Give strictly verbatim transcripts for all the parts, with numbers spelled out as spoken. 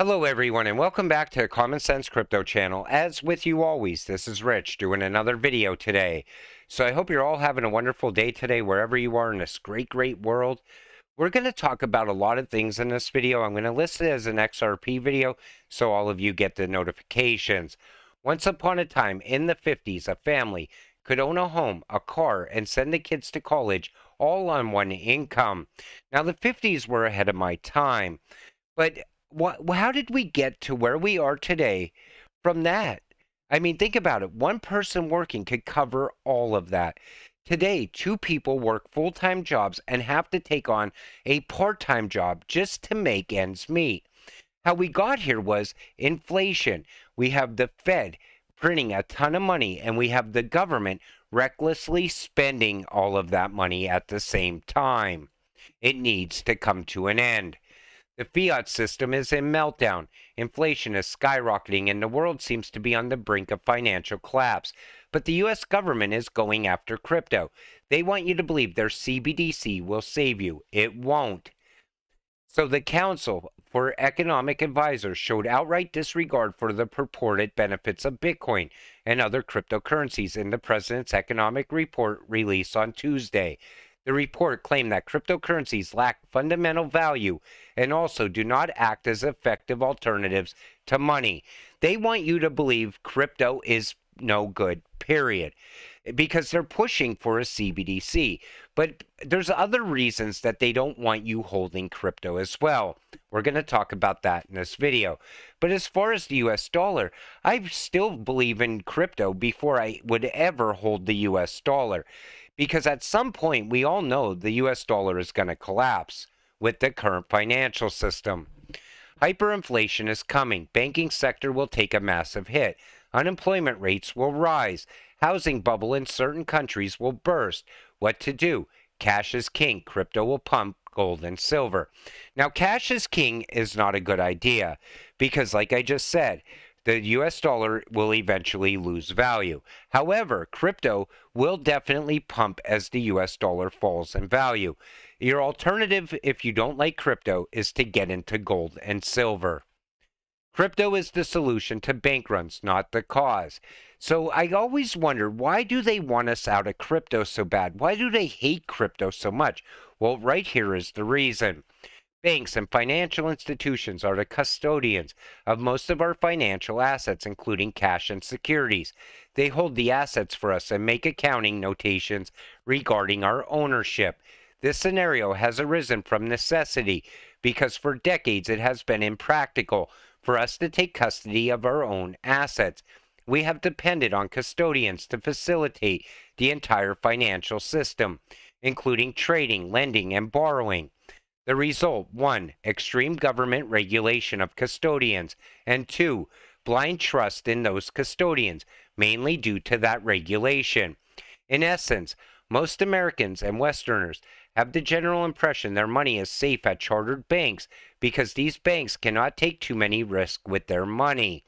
Hello everyone and welcome back to Common Sense Crypto Channel. As with you always, this is Rich doing another video today. So I hope you're all having a wonderful day today wherever you are in this great, great world. We're going to talk about a lot of things in this video. I'm going to list it as an X R P video so all of you get the notifications. Once upon a time in the fifties, a family could own a home, a car, and send the kids to college all on one income. Now the fifties were ahead of my time, but What, how did we get to where we are today from that? I mean, think about it. One person working could cover all of that. Today, two people work full-time jobs and have to take on a part-time job just to make ends meet. How we got here was inflation. We have the Fed printing a ton of money, and we have the government recklessly spending all of that money at the same time. It needs to come to an end. The fiat system is in meltdown. Inflation is skyrocketing, and the world seems to be on the brink of financial collapse. But the U S government is going after crypto. They want you to believe their C B D C will save you. It won't. So the Council for Economic Advisors showed outright disregard for the purported benefits of Bitcoin and other cryptocurrencies in the president's economic report released on Tuesday. The report claimed that cryptocurrencies lack fundamental value and also do not act as effective alternatives to money. They want you to believe crypto is no good, period, because they're pushing for a C B D C. But there's other reasons that they don't want you holding crypto as well. We're going to talk about that in this video. But as far as the U S dollar, I still believe in crypto before I would ever hold the U S dollar. Because at some point, we all know the U S dollar is going to collapse with the current financial system. Hyperinflation is coming. Banking sector will take a massive hit. Unemployment rates will rise. Housing bubble in certain countries will burst. What to do? Cash is king. Crypto will pump gold and silver. Now, cash is king is not a good idea because, like I just said, the U S dollar will eventually lose value. However, crypto will definitely pump as the U S dollar falls in value. Your alternative, if you don't like crypto, is to get into gold and silver. Crypto is the solution to bank runs, not the cause. So I always wonder, why do they want us out of crypto so bad? Why do they hate crypto so much? Well, right here is the reason. Banks and financial institutions are the custodians of most of our financial assets, including cash and securities. They hold the assets for us and make accounting notations regarding our ownership. This scenario has arisen from necessity because for decades it has been impractical for us to take custody of our own assets. We have depended on custodians to facilitate the entire financial system, including trading, lending, and borrowing. The result, one, extreme government regulation of custodians, and two, blind trust in those custodians, mainly due to that regulation. In essence, most Americans and Westerners have the general impression their money is safe at chartered banks because these banks cannot take too many risks with their money.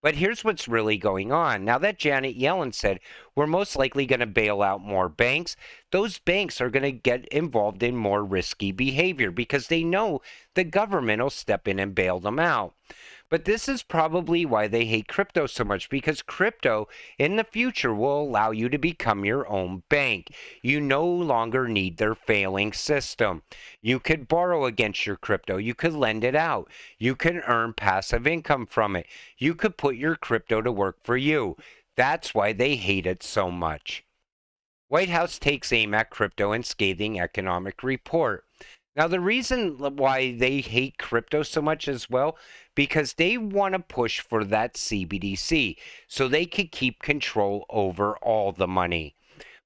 But here's what's really going on. Now that Janet Yellen said we're most likely going to bail out more banks, those banks are going to get involved in more risky behavior because they know the government will step in and bail them out. But this is probably why they hate crypto so much, because crypto in the future will allow you to become your own bank. You no longer need their failing system. You could borrow against your crypto. You could lend it out. You can earn passive income from it. You could put your crypto to work for you. That's why they hate it so much. White House takes aim at crypto in scathing economic report. Now, the reason why they hate crypto so much as well, because they want to push for that C B D C so they could keep control over all the money.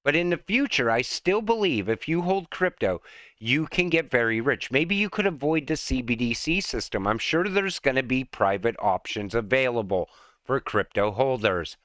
But in the future, I still believe if you hold crypto, you can get very rich. Maybe you could avoid the C B D C system. I'm sure there's going to be private options available for crypto holders.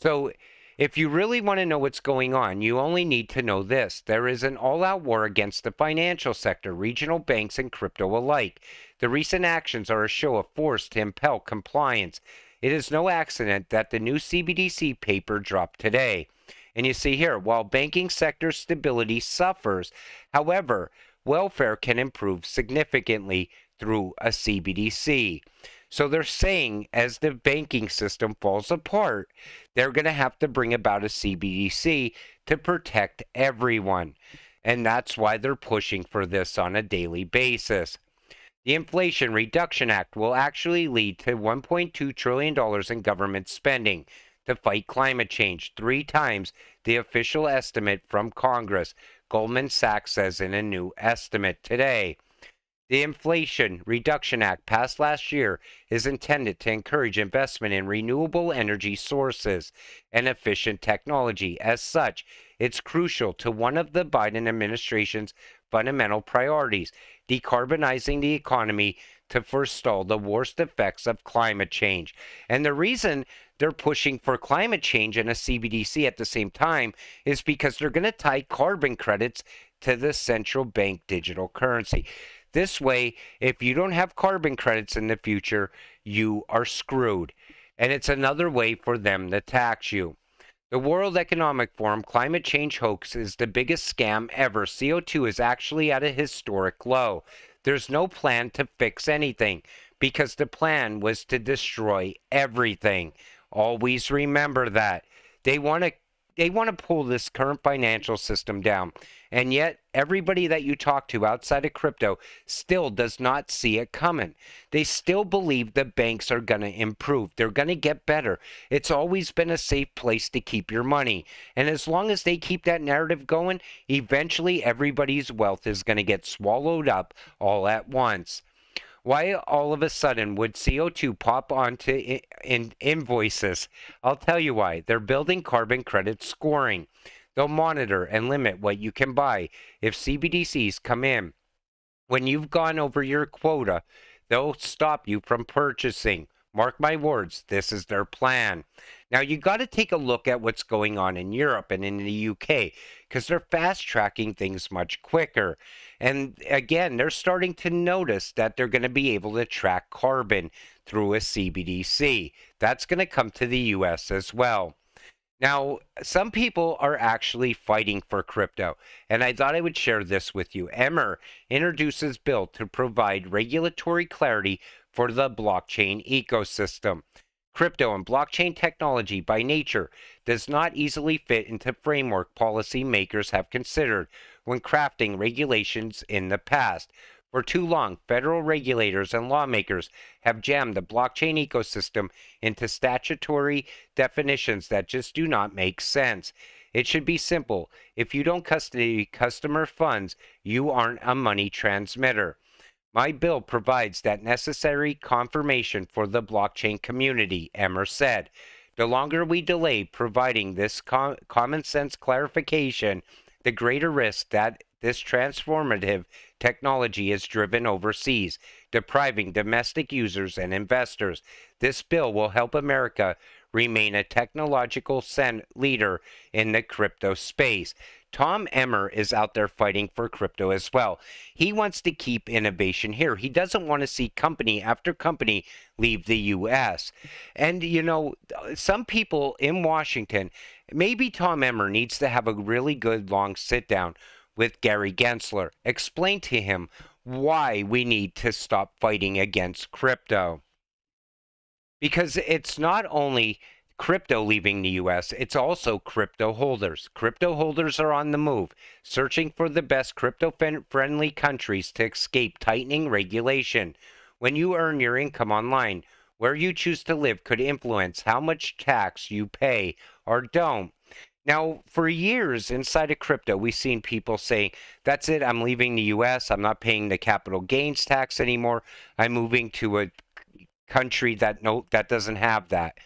So if you really want to know what's going on, you only need to know this. There is an all-out war against the financial sector, regional banks, and crypto alike. The recent actions are a show of force to impel compliance. It is no accident that the new C B D C paper dropped today. And you see here, while banking sector stability suffers, however, welfare can improve significantly through a C B D C. So they're saying as the banking system falls apart, they're going to have to bring about a C B D C to protect everyone. And that's why they're pushing for this on a daily basis. The Inflation Reduction Act will actually lead to one point two trillion dollars in government spending to fight climate change, three times the official estimate from Congress, Goldman Sachs says in a new estimate today. The Inflation Reduction Act passed last year is intended to encourage investment in renewable energy sources and efficient technology. As such, it's crucial to one of the Biden administration's fundamental priorities, decarbonizing the economy to forestall the worst effects of climate change. And the reason they're pushing for climate change and a C B D C at the same time is because they're going to tie carbon credits to the central bank digital currency. This way, if you don't have carbon credits in the future, you are screwed. And it's another way for them to tax you. The World Economic Forum climate change hoax is the biggest scam ever. C O two is actually at a historic low. There's no plan to fix anything because the plan was to destroy everything. Always remember that. They want to They want to pull this current financial system down. And yet, everybody that you talk to outside of crypto still does not see it coming. They still believe the banks are going to improve. They're going to get better. It's always been a safe place to keep your money. And as long as they keep that narrative going, eventually everybody's wealth is going to get swallowed up all at once. Why all of a sudden would C O two pop onto in, in invoices? I'll tell you why. They're building carbon credit scoring. They'll monitor and limit what you can buy if C B D Cs come in. When you've gone over your quota, they'll stop you from purchasing. Mark my words, this is their plan. Now, you got to take a look at what's going on in Europe and in the U K because they're fast-tracking things much quicker. And again, they're starting to notice that they're going to be able to track carbon through a C B D C. That's going to come to the U S as well. Now, some people are actually fighting for crypto, and I thought I would share this with you. Emmer introduces bill to provide regulatory clarity for the blockchain ecosystem. Crypto and blockchain technology by nature does not easily fit into framework policy makers have considered when crafting regulations in the past. For too long, federal regulators and lawmakers have jammed the blockchain ecosystem into statutory definitions that just do not make sense. It should be simple. If you don't custody customer funds, you aren't a money transmitter. My bill provides that necessary confirmation for the blockchain community, Emmer said. The longer we delay providing this com common sense clarification, the greater risk that this transformative technology is driven overseas, depriving domestic users and investors. This bill will help America remain a technological leader in the crypto space. Tom Emmer is out there fighting for crypto as well. He wants to keep innovation here. He doesn't want to see company after company leave the U S. And, you know, some people in Washington, maybe Tom Emmer needs to have a really good long sit down with Gary Gensler. Explain to him why we need to stop fighting against crypto. Because it's not only crypto leaving the U S, it's also crypto holders. Crypto holders are on the move, searching for the best crypto-friendly countries to escape tightening regulation. When you earn your income online, where you choose to live could influence how much tax you pay or don't. Now, for years inside of crypto, we've seen people say, that's it, I'm leaving the U S, I'm not paying the capital gains tax anymore, I'm moving to a country that, no, that doesn't have that,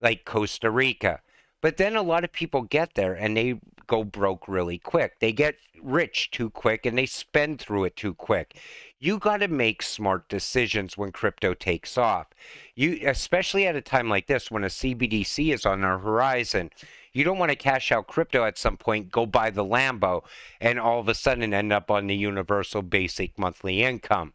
like Costa Rica. But then a lot of people get there and they go broke really quick. They get rich too quick and they spend through it too quick. You got to make smart decisions when crypto takes off. You, especially at a time like this when a C B D C is on our horizon, you don't want to cash out crypto at some point, go buy the Lambo, and all of a sudden end up on the universal basic monthly income.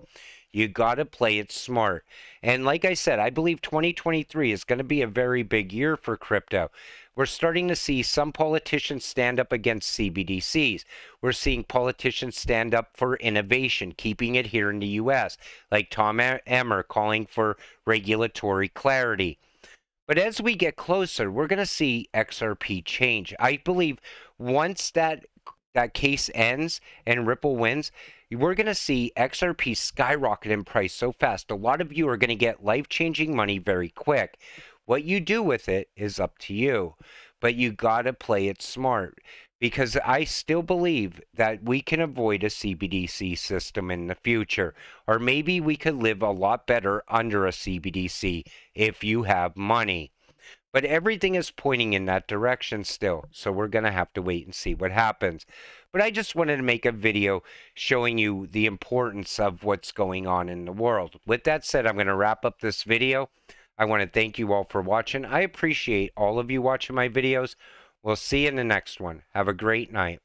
You got to play it smart. And like I said, I believe twenty twenty-three is going to be a very big year for crypto. We're starting to see some politicians stand up against C B D Cs. We're seeing politicians stand up for innovation, keeping it here in the U S, like Tom Emmer calling for regulatory clarity. But as we get closer, we're going to see X R P change. I believe once that that case ends and Ripple wins, we're going to see X R P skyrocket in price so fast. A lot of you are going to get life-changing money very quick. What you do with it is up to you, but you got to play it smart, because I still believe that we can avoid a C B D C system in the future, or maybe we could live a lot better under a C B D C if you have money. But everything is pointing in that direction still, so we're going to have to wait and see what happens. But I just wanted to make a video showing you the importance of what's going on in the world. With that said, I'm going to wrap up this video. I want to thank you all for watching. I appreciate all of you watching my videos. We'll see you in the next one. Have a great night.